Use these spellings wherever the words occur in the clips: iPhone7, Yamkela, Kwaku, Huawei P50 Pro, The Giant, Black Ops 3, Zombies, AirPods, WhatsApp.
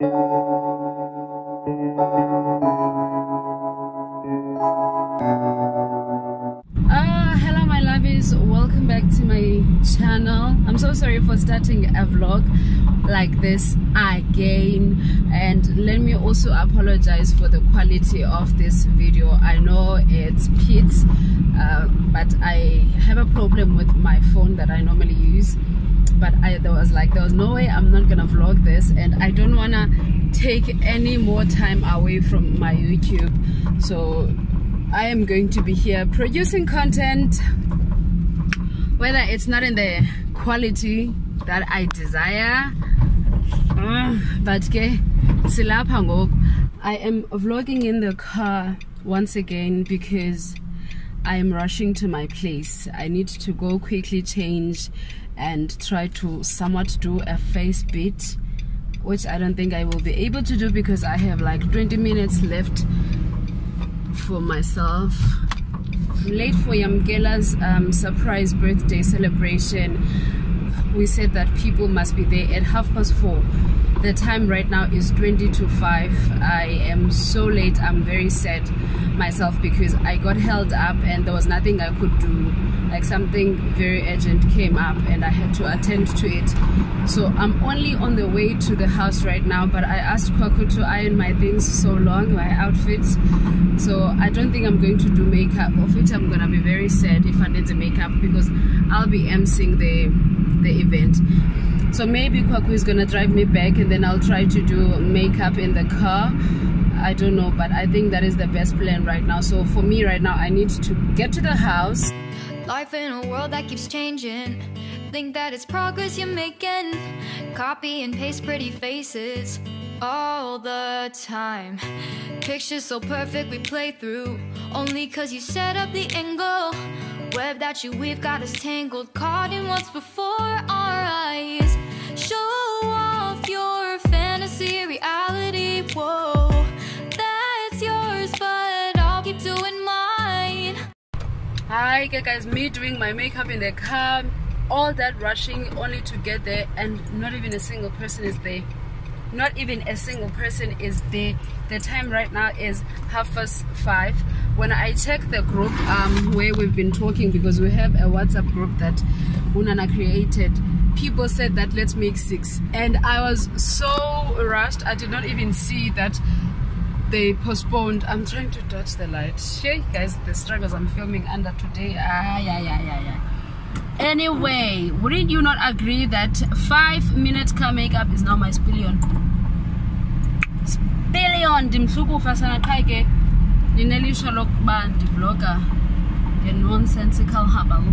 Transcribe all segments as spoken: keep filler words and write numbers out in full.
Uh, hello my lovies, welcome back to my channel. I'm so sorry for starting a vlog like this again, and let me also apologize for the quality of this video. I know it's Pete, uh, but I have a problem with my phone that I normally use. But I, there was like there was no way I'm not gonna vlog this, and I don't wanna take any more time away from my YouTube, so I am going to be here producing content, whether it's not in the quality that I desire, but okay, I am vlogging in the car once again because I am rushing to my place. I need to go quickly change and try to somewhat do a face beat, which I don't think I will be able to do because I have like twenty minutes left for myself. I'm late for Yamkela's um, surprise birthday celebration. We said that people must be there at half past four. The time right now is twenty to five. I am so late. I'm very sad myself because I got held up and there was nothing I could do. Like something very urgent came up and I had to attend to it, so I'm only on the way to the house right now. But I asked Kwaku to iron my things so long, my outfits, so I don't think I'm going to do makeup, of which I'm gonna be very sad if I need the makeup because I'll be emceeing the the event. So maybe Kwaku is gonna drive me back and then I'll try to do makeup in the car. I don't know, but I think that is the best plan right now. So for me right now, I need to get to the house. Life in a world that keeps changing, think that it's progress you're making, copy and paste pretty faces all the time, pictures so perfect we play through, only cause you set up the angle, web that you weave got us tangled, caught in what's before our eyes, show off your fantasy reality, whoa. Hi guys, me doing my makeup in the car, all that rushing only to get there, and not even a single person is there. Not even a single person is there. The time right now is half past five. When I check the group um, where we've been talking, because we have a WhatsApp group that Unana created, people said that let's make six. And I was so rushed, I did not even see that they postponed. I'm trying to dodge the light. Hey guys, the struggles I'm filming under today. Ah, yeah, yeah, yeah, yeah. Anyway, wouldn't you not agree that five minute car makeup is now my spillion? Spillion. Dimsuku fasana kaige. Nineli shalok band vlogger. The nonsensical habalu.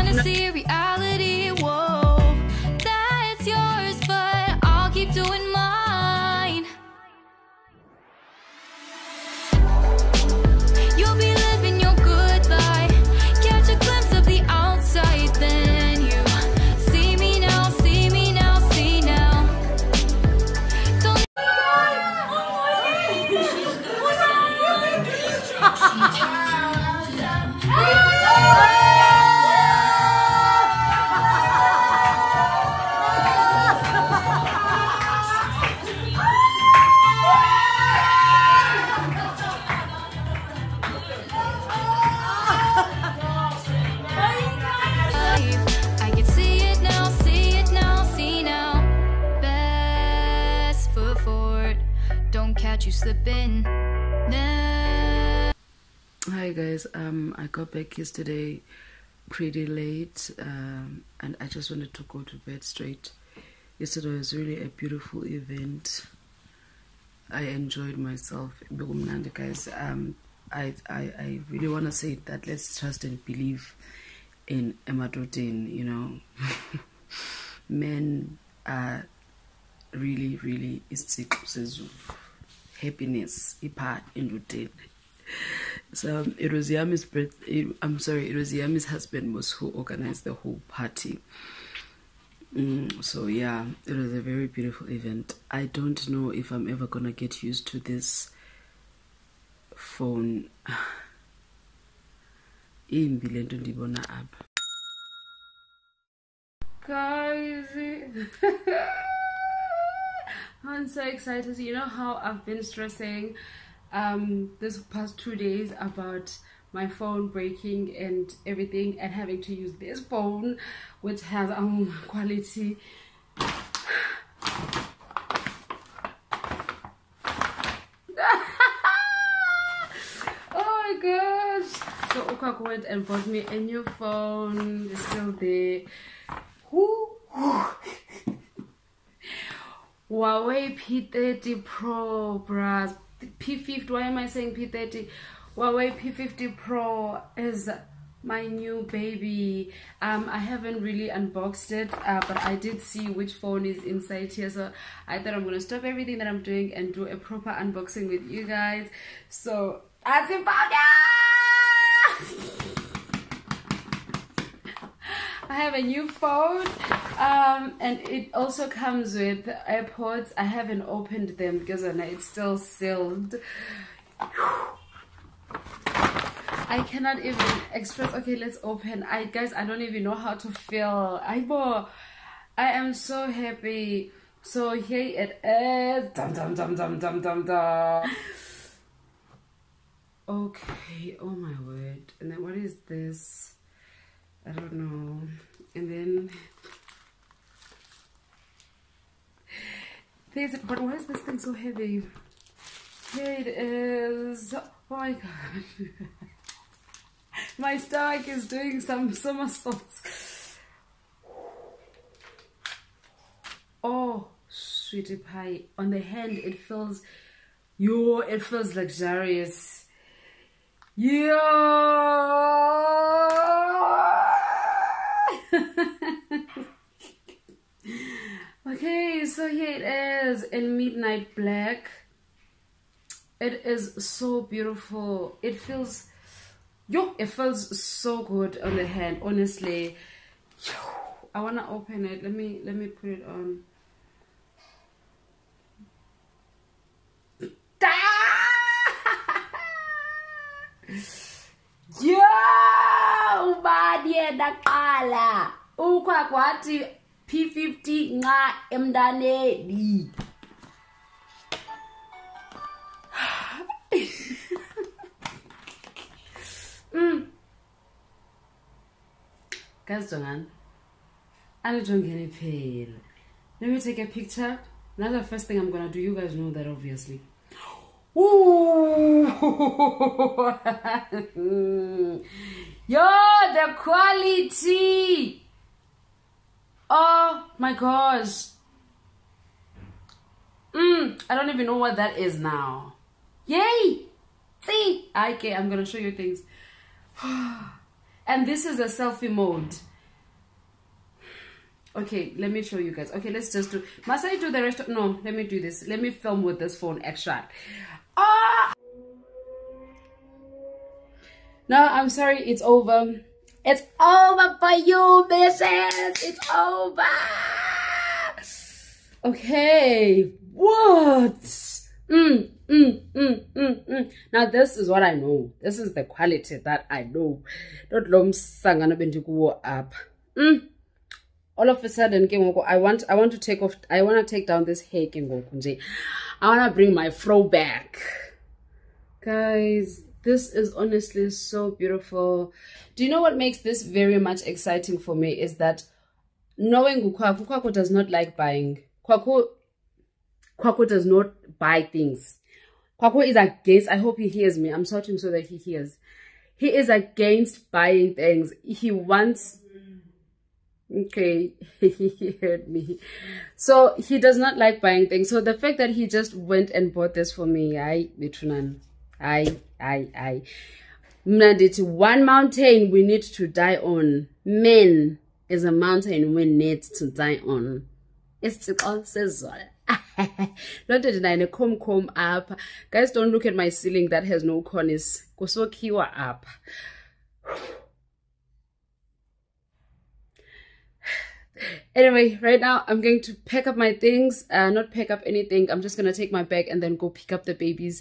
Wanna see reality? Whoa, that's yours, but I'll keep doing mine. Hi guys, um I got back yesterday pretty late, um and I just wanted to go to bed straight. Yesterday was really a beautiful event. I enjoyed myself, guys. um I I, I really want to say that let's trust and believe in emadodin, you know. Men are really really happiness apart in routine. So um, it was Yami's birthday. I'm sorry, it was Yami's husband was who organized the whole party. Mm, so yeah, it was a very beautiful event. I don't know if I'm ever gonna get used to this phone. Guys. I'm so excited. You know how I've been stressing um this past two days about my phone breaking and everything, and having to use this phone which has um quality. So Kwaku went and bought me a new phone. It's still there. Ooh, ooh. Huawei P thirty Pro, bruh. P fifty, why am I saying P thirty? Huawei P fifty Pro is my new baby. Um, I haven't really unboxed it, uh, but I did see which phone is inside here. So I thought I'm going to stop everything that I'm doing and do a proper unboxing with you guys. So, that's it, powder! I have a new phone, um, and it also comes with AirPods. I haven't opened them because it's still sealed. I cannot even express. Okay, let's open. I guys, I don't even know how to feel. I I am so happy. So here it is. Dum dum dum dum dum dum dum. Okay, oh my word. And then what is this? I don't know. And then there's a, but why is this thing so heavy? Here it is. Oh my god. My stomach is doing some somersaults. Oh, sweetie pie. On the hand it feels, yo, it feels luxurious. Yeah. Okay, so here it is in midnight black. It is so beautiful. It feels, yo, it feels so good on the hand, honestly. I wanna open it. Let me let me put it on. Yo, ubadie dakala ukwakwati P fifty nga emdanedi. Mm. Guys, jongan, I don't get any pain. Let me take a picture. That's the first thing I'm gonna do. You guys know that, obviously. Ooh. Yo, the quality. Oh my gosh. Mm, I don't even know what that is now. Yay. See? Okay, I'm going to show you things. And this is a selfie mode. Okay, let me show you guys. Okay, let's just do. Must I do the rest of, no, let me do this. Let me film with this phone extra. Ah! No, I'm sorry, it's over. It's over for you, bitches. It's over. Okay. What? Mm, mm, mm, mm, mm. Now this is what I know. This is the quality that I know. Not long sangana bendikuo up. Mm. All of a sudden, I want I want to take off I wanna take down this hair. I wanna bring my fro back. Guys, this is honestly so beautiful. Do you know what makes this very much exciting for me is that knowing Kwaku, Kwaku does not like buying. Kwaku Kwaku does not buy things. Kwaku is against, I hope he hears me. I'm shouting so that he hears. He is against buying things. He wants. Okay, he heard me. So he does not like buying things. So the fact that he just went and bought this for me, I, Bitunan, I, I, I. Mnanditi, one mountain we need to die on. Men is a mountain we need to die on. It's all season. Not that I come come up. Guys, don't look at my ceiling that has no cornice. Kuso kiwa up. Anyway, right now I'm going to pack up my things, uh not pack up anything. I'm just gonna take my bag and then go pick up the babies.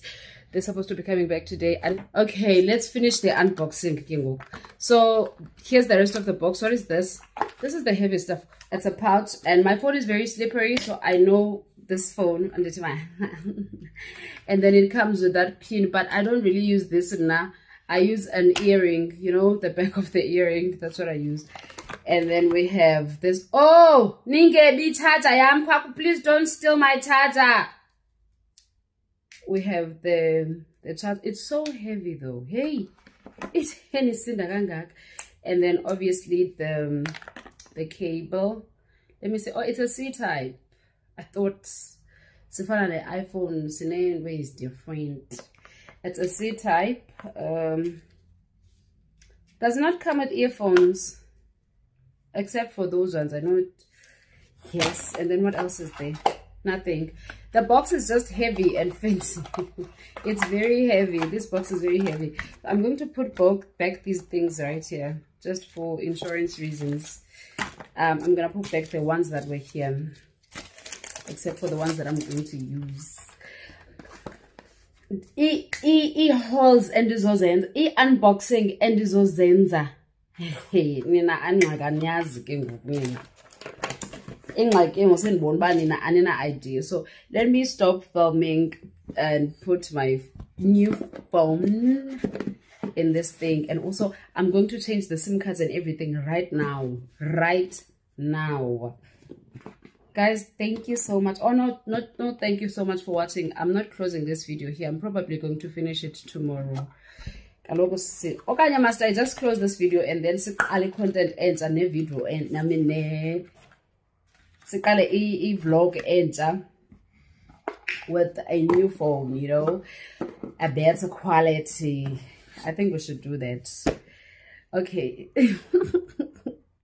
They're supposed to be coming back today. And okay, let's finish the unboxing. So here's the rest of the box. What is this? This is the heavy stuff. It's a pouch, and my phone is very slippery, so I know this phone on the and then it comes with that pin, but I don't really use this now. I use an earring, you know, the back of the earring. That's what I use. And then we have this. Oh, Ningebi charger. Yamkela, please don't steal my charger. We have the the charger. It's so heavy though. Hey, it's and then obviously the the cable. Let me see. Oh, it's a C-type. I thought Sifana the iPhone Sine way is different. It's a C-type. Um, does not come with earphones, except for those ones. I know it. Yes. And then what else is there? Nothing. The box is just heavy and fancy. It's very heavy. This box is very heavy. I'm going to put both back these things right here, just for insurance reasons. Um, I'm gonna put back the ones that were here, except for the ones that I'm going to use. E e e hauls and izozenza. E unboxing and izozenza. Hey, nina anganyazi ke ngoku mina. Ingxaki ngosendibona ba nina anina idea. So let me stop filming and put my new phone in this thing, and also I'm going to change the SIM cards and everything right now, right now, guys. Thank you so much. Oh no, not no thank you so much for watching. I'm not closing this video here. I'm probably going to finish it tomorrow. Okay, master, I just close this video and then the content ends and the video and I mean the vlog ends with a new phone, you know, a better quality. I think we should do that. Okay.